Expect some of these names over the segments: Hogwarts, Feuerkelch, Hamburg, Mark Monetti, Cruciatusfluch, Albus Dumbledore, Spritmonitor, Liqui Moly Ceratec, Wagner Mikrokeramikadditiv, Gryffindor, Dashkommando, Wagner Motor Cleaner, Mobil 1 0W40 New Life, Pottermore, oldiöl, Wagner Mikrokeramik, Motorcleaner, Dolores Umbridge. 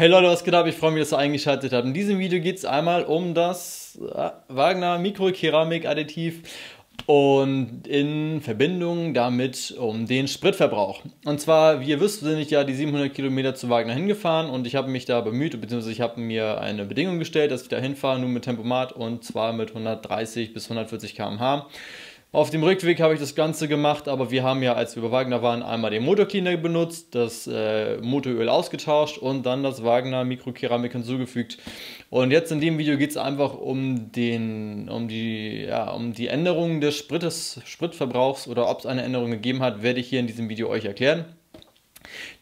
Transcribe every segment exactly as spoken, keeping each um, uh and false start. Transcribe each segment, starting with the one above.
Hey Leute, was geht ab? Ich freue mich, dass ihr eingeschaltet habt. In diesem Video geht es einmal um das Wagner Mikrokeramikadditiv und in Verbindung damit um den Spritverbrauch. Und zwar, wie ihr wisst, bin ich ja die siebenhundert Kilometer zu Wagner hingefahren und ich habe mich da bemüht, beziehungsweise ich habe mir eine Bedingung gestellt, dass ich da hinfahre, nur mit Tempomat und zwar mit hundertdreißig bis hundertvierzig Kilometer pro Stunde. Auf dem Rückweg habe ich das Ganze gemacht, aber wir haben ja, als wir über Wagner waren, einmal den Motorcleaner benutzt, das äh, Motoröl ausgetauscht und dann das Wagner Mikrokeramik hinzugefügt. Und jetzt in dem Video geht es einfach um, den, um, die, ja, um die Änderung des Sprites, Spritverbrauchs oder ob es eine Änderung gegeben hat, werde ich hier in diesem Video euch erklären.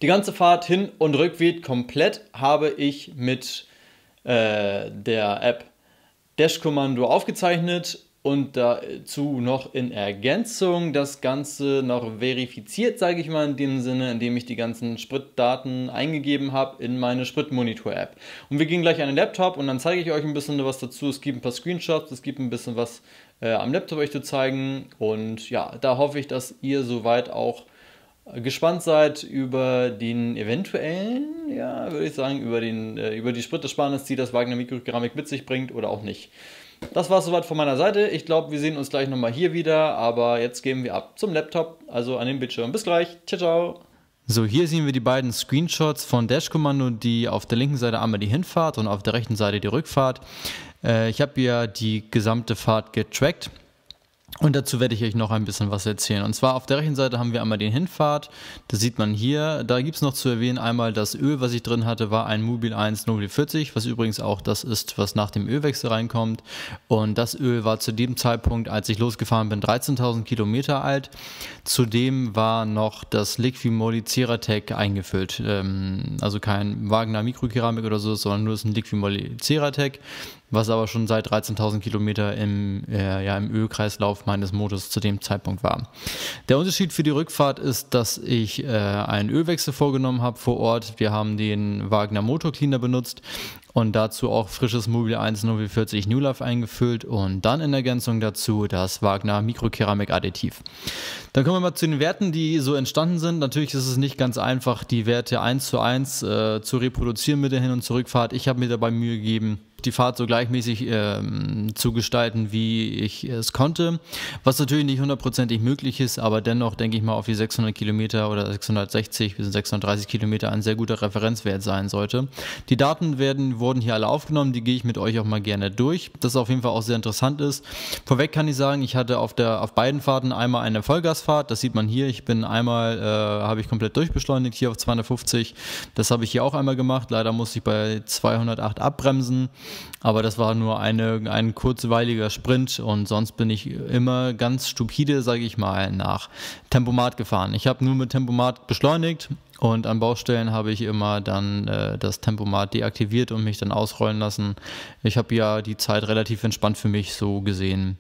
Die ganze Fahrt hin und rückweg komplett habe ich mit äh, der App Dashkommando aufgezeichnet. Und dazu noch in Ergänzung das Ganze noch verifiziert, sage ich mal in dem Sinne, indem ich die ganzen Spritdaten eingegeben habe in meine Spritmonitor-App. Und wir gehen gleich an den Laptop und dann zeige ich euch ein bisschen was dazu. Es gibt ein paar Screenshots, es gibt ein bisschen was äh, am Laptop euch zu zeigen. Und ja, da hoffe ich, dass ihr soweit auch gespannt seid über den eventuellen, ja, würde ich sagen, über, den, äh, über die Spritersparnis, die das Wagner Mikrokeramik mit sich bringt oder auch nicht. Das war es soweit von meiner Seite. Ich glaube, wir sehen uns gleich nochmal hier wieder, aber jetzt gehen wir ab zum Laptop, also an den Bildschirm. Bis gleich. Ciao, ciao. So, hier sehen wir die beiden Screenshots von Dashkommando, die auf der linken Seite einmal die Hinfahrt und auf der rechten Seite die Rückfahrt. Äh, ich habe ja die gesamte Fahrt getrackt. Und dazu werde ich euch noch ein bisschen was erzählen. Und zwar auf der rechten Seite haben wir einmal den Hinfahrt. Das sieht man hier. Da gibt es noch zu erwähnen einmal das Öl, was ich drin hatte, war ein Mobil eins null W vierzig, was übrigens auch das ist, was nach dem Ölwechsel reinkommt. Und das Öl war zu dem Zeitpunkt, als ich losgefahren bin, dreizehntausend Kilometer alt. Zudem war noch das Liqui Moly Ceratec eingefüllt. Also kein Wagner Mikrokeramik oder so, sondern nur das Liqui Moly Ceratec, was aber schon seit dreizehntausend Kilometer im, äh, ja, im Ölkreislauf meines Motors zu dem Zeitpunkt war. Der Unterschied für die Rückfahrt ist, dass ich äh, einen Ölwechsel vorgenommen habe vor Ort. Wir haben den Wagner Motor Cleaner benutzt und dazu auch frisches Mobil eins null W vierzig New Life eingefüllt und dann in Ergänzung dazu das Wagner Mikrokeramikadditiv. Dann kommen wir mal zu den Werten, die so entstanden sind. Natürlich ist es nicht ganz einfach, die Werte eins zu eins äh, zu reproduzieren mit der Hin- und Zurückfahrt. Ich habe mir dabei Mühe gegeben, die Fahrt so gleichmäßig ähm, zu gestalten, wie ich es konnte, was natürlich nicht hundertprozentig möglich ist, aber dennoch denke ich mal auf die sechshundert Kilometer oder sechshundertsechzig bis sechshundertdreißig Kilometer ein sehr guter Referenzwert sein sollte. Die Daten werden, wurden hier alle aufgenommen, die gehe ich mit euch auch mal gerne durch, das auf jeden Fall auch sehr interessant ist. Vorweg kann ich sagen, ich hatte auf, der, auf beiden Fahrten einmal eine Vollgasfahrt, das sieht man hier, ich bin einmal, äh, habe ich komplett durchbeschleunigt hier auf zweihundertfünfzig, das habe ich hier auch einmal gemacht, leider musste ich bei zweihundertacht abbremsen. Aber das war nur eine, ein kurzweiliger Sprint und sonst bin ich immer ganz stupide, sage ich mal, nach Tempomat gefahren. Ich habe nur mit Tempomat beschleunigt und an Baustellen habe ich immer dann äh, das Tempomat deaktiviert und mich dann ausrollen lassen. Ich habe ja die Zeit relativ entspannt für mich so gesehen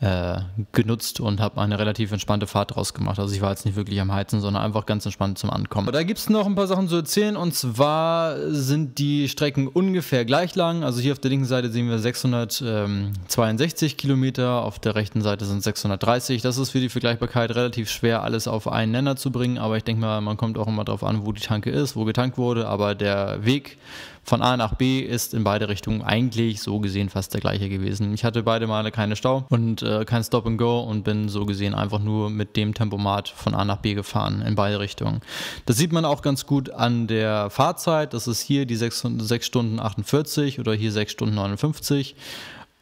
äh, genutzt und habe eine relativ entspannte Fahrt draus gemacht. Also ich war jetzt nicht wirklich am Heizen, sondern einfach ganz entspannt zum Ankommen. Aber da gibt es noch ein paar Sachen zu erzählen und zwar sind die Strecken ungefähr gleich lang. Also hier auf der linken Seite sehen wir sechshundertzweiundsechzig Kilometer, auf der rechten Seite sind sechshundertdreißig. Das ist für die Vergleichbarkeit relativ schwer, alles auf einen Nenner zu bringen, aber ich denke mal, man kommt auch immer darauf an, wo die Tanke ist, wo getankt wurde, aber der Weg von A nach B ist in beide Richtungen eigentlich so gesehen fast der gleiche gewesen. Ich hatte beide Male keine Stau und äh, kein Stop and Go und bin so gesehen einfach nur mit dem Tempomat von A nach B gefahren in beide Richtungen. Das sieht man auch ganz gut an der Fahrzeit. Das ist hier die sechs Stunden achtundvierzig oder hier sechs Stunden neunundfünfzig.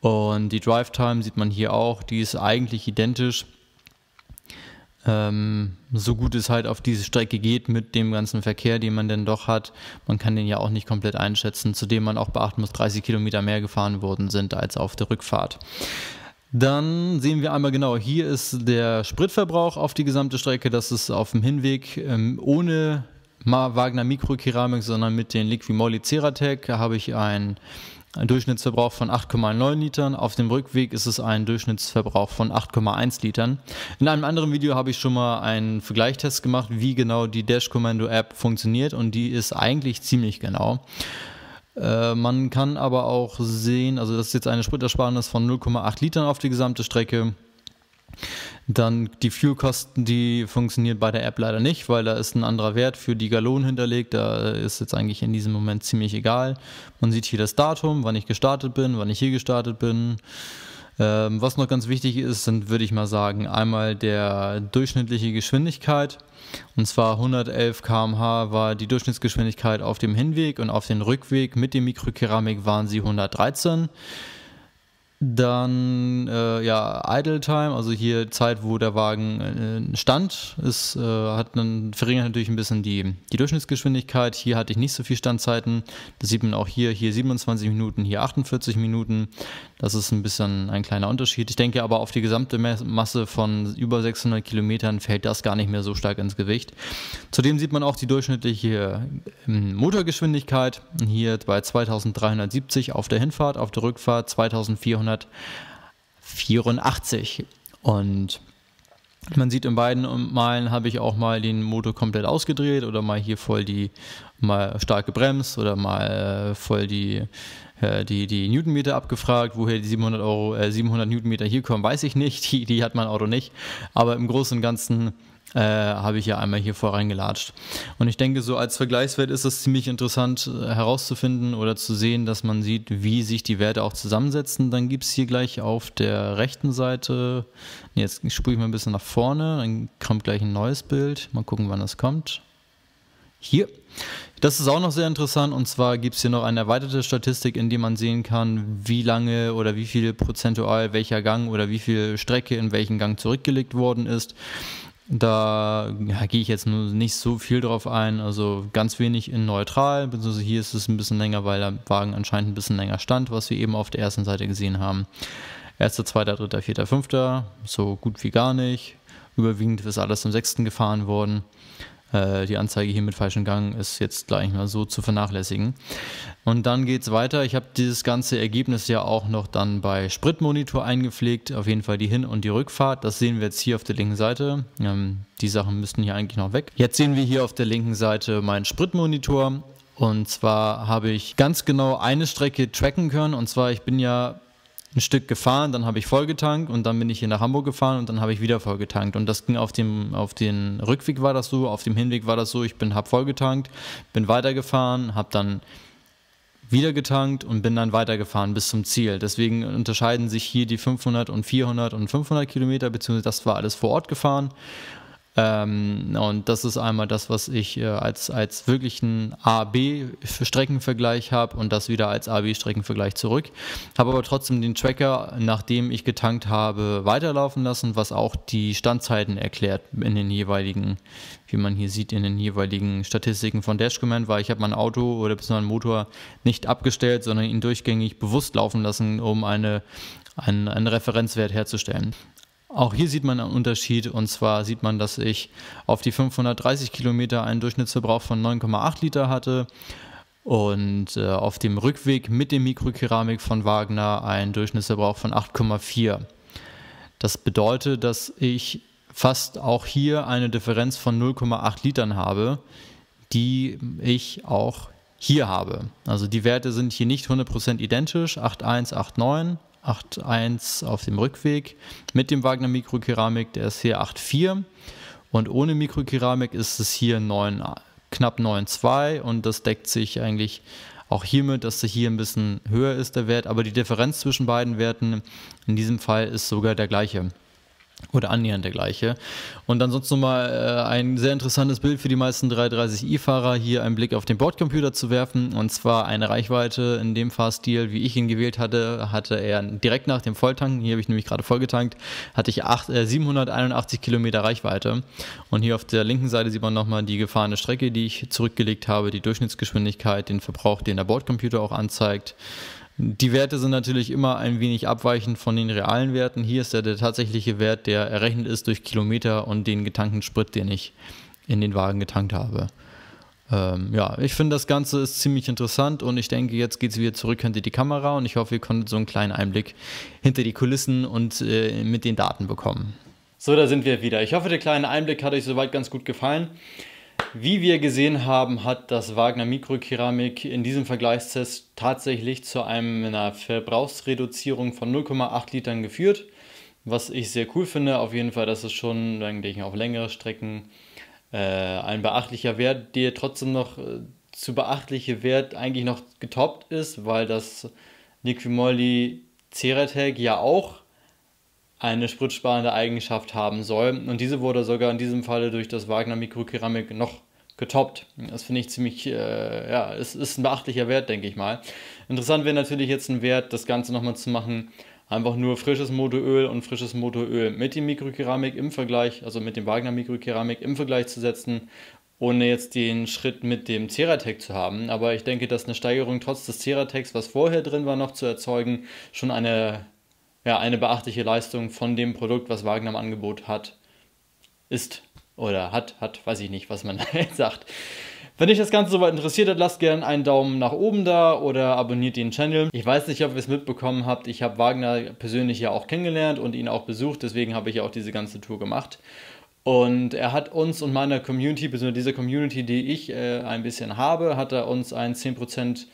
Und die Drive Time sieht man hier auch. Die ist eigentlich identisch. Ähm, so gut es halt auf diese Strecke geht mit dem ganzen Verkehr, den man denn doch hat. Man kann den ja auch nicht komplett einschätzen, zudem man auch beachten muss, dreißig Kilometer mehr gefahren worden sind als auf der Rückfahrt. Dann sehen wir einmal genau, hier ist der Spritverbrauch auf die gesamte Strecke. Das ist auf dem Hinweg ähm, ohne Wagner Mikrokeramik, sondern mit den Liqui Moly Ceratec habe ich ein Ein Durchschnittsverbrauch von acht Komma neun Litern. Auf dem Rückweg ist es ein Durchschnittsverbrauch von acht Komma eins Litern. In einem anderen Video habe ich schon mal einen Vergleichstest gemacht, wie genau die Dashkommando-App funktioniert und die ist eigentlich ziemlich genau. Äh, man kann aber auch sehen, also das ist jetzt eine Spritersparnis von null Komma acht Litern auf die gesamte Strecke. Dann die Fuelkosten, die funktionieren bei der App leider nicht, weil da ist ein anderer Wert für die Gallonen hinterlegt. Da ist jetzt eigentlich in diesem Moment ziemlich egal. Man sieht hier das Datum, wann ich gestartet bin, wann ich hier gestartet bin. Ähm, was noch ganz wichtig ist, sind, würde ich mal sagen, einmal der durchschnittliche Geschwindigkeit. Und zwar hundertelf Kilometer pro Stunde war die Durchschnittsgeschwindigkeit auf dem Hinweg und auf dem Rückweg mit dem Mikrokeramik waren sie hundertdreizehn. Dann äh, ja, Idle Time, also hier Zeit, wo der Wagen äh, stand, ist, äh, hat einen, verringert natürlich ein bisschen die, die Durchschnittsgeschwindigkeit. Hier hatte ich nicht so viel Standzeiten. Das sieht man auch hier, hier siebenundzwanzig Minuten, hier achtundvierzig Minuten. Das ist ein bisschen ein kleiner Unterschied. Ich denke aber, auf die gesamte Masse von über sechshundert Kilometern fällt das gar nicht mehr so stark ins Gewicht. Zudem sieht man auch die durchschnittliche Motorgeschwindigkeit. Hier bei zweitausenddreihundertsiebzig auf der Hinfahrt, auf der Rückfahrt zweitausendvierhundertvierundachtzig. Und man sieht, in beiden Malen habe ich auch mal den Motor komplett ausgedreht oder mal hier voll die, mal stark gebremst oder mal voll die, die, die Newtonmeter abgefragt. Woher die siebenhundert Newtonmeter hier kommen, weiß ich nicht. Die, die hat mein Auto nicht. Aber im Großen und Ganzen Äh, habe ich ja einmal hier vor reingelatscht. Und ich denke, so als Vergleichswert ist es ziemlich interessant herauszufinden oder zu sehen, dass man sieht, wie sich die Werte auch zusammensetzen. Dann gibt es hier gleich auf der rechten Seite, jetzt spule ich mal ein bisschen nach vorne, dann kommt gleich ein neues Bild. Mal gucken, wann das kommt. Hier. Das ist auch noch sehr interessant, und zwar gibt es hier noch eine erweiterte Statistik, in der man sehen kann, wie lange oder wie viel prozentual welcher Gang oder wie viel Strecke in welchen Gang zurückgelegt worden ist. Da ja, gehe ich jetzt nur nicht so viel drauf ein, also ganz wenig in neutral, beziehungsweise hier ist es ein bisschen länger, weil der Wagen anscheinend ein bisschen länger stand, was wir eben auf der ersten Seite gesehen haben. Erster, zweiter, dritter, vierter, fünfter, so gut wie gar nicht. Überwiegend ist alles am sechsten gefahren worden. Äh, die Anzeige hier mit falschem Gang ist jetzt gleich mal so zu vernachlässigen. Und dann geht es weiter. Ich habe dieses ganze Ergebnis ja auch noch dann bei Spritmonitor eingepflegt. Auf jeden Fall die Hin- und die Rückfahrt. Das sehen wir jetzt hier auf der linken Seite. Ähm, die Sachen müssten hier eigentlich noch weg. Jetzt sehen wir hier auf der linken Seite meinen Spritmonitor. Und zwar habe ich ganz genau eine Strecke tracken können. Und zwar, ich bin ja ein Stück gefahren, dann habe ich vollgetankt und dann bin ich hier nach Hamburg gefahren und dann habe ich wieder vollgetankt. Und das ging auf dem, auf den Rückweg war das so, auf dem Hinweg war das so, ich bin, habe vollgetankt, bin weitergefahren, habe dann wieder getankt und bin dann weitergefahren bis zum Ziel. Deswegen unterscheiden sich hier die fünfhundert und vierhundert und fünfhundert Kilometer, beziehungsweise das war alles vor Ort gefahren. Ähm, und das ist einmal das, was ich äh, als, als wirklichen A B-Streckenvergleich habe und das wieder als A B-Streckenvergleich zurück. Habe aber trotzdem den Tracker, nachdem ich getankt habe, weiterlaufen lassen, was auch die Standzeiten erklärt in den jeweiligen, wie man hier sieht, in den jeweiligen Statistiken von Dashkommando, weil ich habe mein Auto oder beziehungsweise meinen Motor nicht abgestellt, sondern ihn durchgängig bewusst laufen lassen, um eine, einen, einen Referenzwert herzustellen. Auch hier sieht man einen Unterschied, und zwar sieht man, dass ich auf die fünfhundertdreißig Kilometer einen Durchschnittsverbrauch von neun Komma acht Liter hatte und äh, auf dem Rückweg mit dem Mikrokeramik von Wagner einen Durchschnittsverbrauch von acht Komma vier. Das bedeutet, dass ich fast auch hier eine Differenz von null Komma acht Litern habe, die ich auch hier habe. Also die Werte sind hier nicht hundert Prozent identisch, acht Komma eins, acht Komma neun. acht Komma eins auf dem Rückweg mit dem Wagner Mikrokeramik, der ist hier acht Komma vier, und ohne Mikrokeramik ist es hier neun, knapp neun Komma zwei, und das deckt sich eigentlich auch hiermit, dass hier ein bisschen höher ist der Wert, aber die Differenz zwischen beiden Werten in diesem Fall ist sogar der gleiche. Oder annähernd der gleiche. Und dann sonst nochmal äh, ein sehr interessantes Bild für die meisten drei dreißig i-Fahrer, hier einen Blick auf den Bordcomputer zu werfen. Und zwar eine Reichweite in dem Fahrstil, wie ich ihn gewählt hatte, hatte er direkt nach dem Volltanken, hier habe ich nämlich gerade vollgetankt, hatte ich siebenhunderteinundachtzig Kilometer Reichweite. Und hier auf der linken Seite sieht man nochmal die gefahrene Strecke, die ich zurückgelegt habe, die Durchschnittsgeschwindigkeit, den Verbrauch, den der Bordcomputer auch anzeigt. Die Werte sind natürlich immer ein wenig abweichend von den realen Werten. Hier ist ja der tatsächliche Wert, der errechnet ist durch Kilometer und den getankten Sprit, den ich in den Wagen getankt habe. Ähm, ja, ich finde, das Ganze ist ziemlich interessant, und ich denke, jetzt geht es wieder zurück hinter die Kamera, und ich hoffe, ihr konntet so einen kleinen Einblick hinter die Kulissen und äh, mit den Daten bekommen. So, da sind wir wieder. Ich hoffe, der kleine Einblick hat euch soweit ganz gut gefallen. Wie wir gesehen haben, hat das Wagner Mikrokeramik in diesem Vergleichstest tatsächlich zu einer Verbrauchsreduzierung von null Komma acht Litern geführt. Was ich sehr cool finde, auf jeden Fall, dass es schon, denke ich, auf längere Strecken äh, ein beachtlicher Wert, der trotzdem noch äh, zu beachtliche Wert eigentlich noch getoppt ist, weil das Liqui Moly Ceratec ja auch eine spritsparende Eigenschaft haben soll. Und diese wurde sogar in diesem Falle durch das Wagner Mikrokeramik noch getoppt. Das finde ich ziemlich, äh, ja, es ist ein beachtlicher Wert, denke ich mal. Interessant wäre natürlich jetzt ein Wert, das Ganze nochmal zu machen, einfach nur frisches Motoröl und frisches Motoröl mit dem Mikrokeramik im Vergleich, also mit dem Wagner Mikrokeramik im Vergleich zu setzen, ohne jetzt den Schritt mit dem Ceratec zu haben. Aber ich denke, dass eine Steigerung trotz des Ceratecs, was vorher drin war, noch zu erzeugen, schon eine, ja, eine beachtliche Leistung von dem Produkt, was Wagner im Angebot hat, ist. Oder hat, hat, weiß ich nicht, was man da jetzt sagt. Wenn euch das Ganze soweit interessiert hat, lasst gerne einen Daumen nach oben da oder abonniert den Channel. Ich weiß nicht, ob ihr es mitbekommen habt. Ich habe Wagner persönlich ja auch kennengelernt und ihn auch besucht. Deswegen habe ich ja auch diese ganze Tour gemacht. Und er hat uns und meiner Community, besonders dieser Community, die ich äh, ein bisschen habe, hat er uns einen zehn Prozent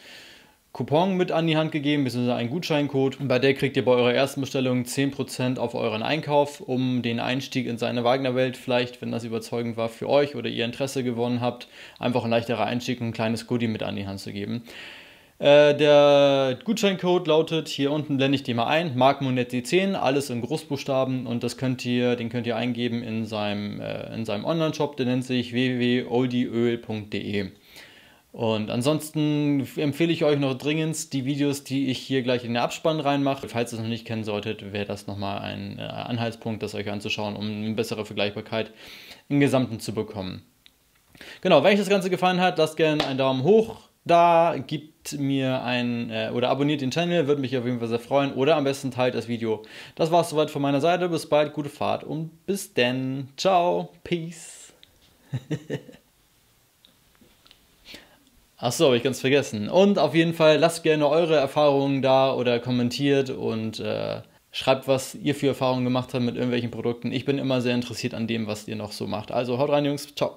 Coupon mit an die Hand gegeben, beziehungsweise einen Gutscheincode. Bei der kriegt ihr bei eurer ersten Bestellung zehn Prozent auf euren Einkauf, um den Einstieg in seine Wagner-Welt vielleicht, wenn das überzeugend war für euch oder ihr Interesse gewonnen habt, einfach ein leichterer Einstieg und ein kleines Goodie mit an die Hand zu geben. Äh, der Gutscheincode lautet, hier unten blende ich den mal ein, Mark Monetti zehn, alles in Großbuchstaben, und das könnt ihr, den könnt ihr eingeben in seinem, äh, in seinem Online-Shop, der nennt sich w w w punkt oldiöl punkt de. Und ansonsten empfehle ich euch noch dringend die Videos, die ich hier gleich in den Abspann reinmache. Falls ihr es noch nicht kennen solltet, wäre das nochmal ein Anhaltspunkt, das euch anzuschauen, um eine bessere Vergleichbarkeit im Gesamten zu bekommen. Genau, wenn euch das Ganze gefallen hat, lasst gerne einen Daumen hoch da, gebt mir einen äh, oder abonniert den Channel, würde mich auf jeden Fall sehr freuen, oder am besten teilt das Video. Das war's soweit von meiner Seite, bis bald, gute Fahrt und bis denn. Ciao, peace. Achso, habe ich ganz vergessen. Und auf jeden Fall lasst gerne eure Erfahrungen da oder kommentiert und äh, schreibt, was ihr für Erfahrungen gemacht habt mit irgendwelchen Produkten. Ich bin immer sehr interessiert an dem, was ihr noch so macht. Also haut rein, Jungs. Ciao.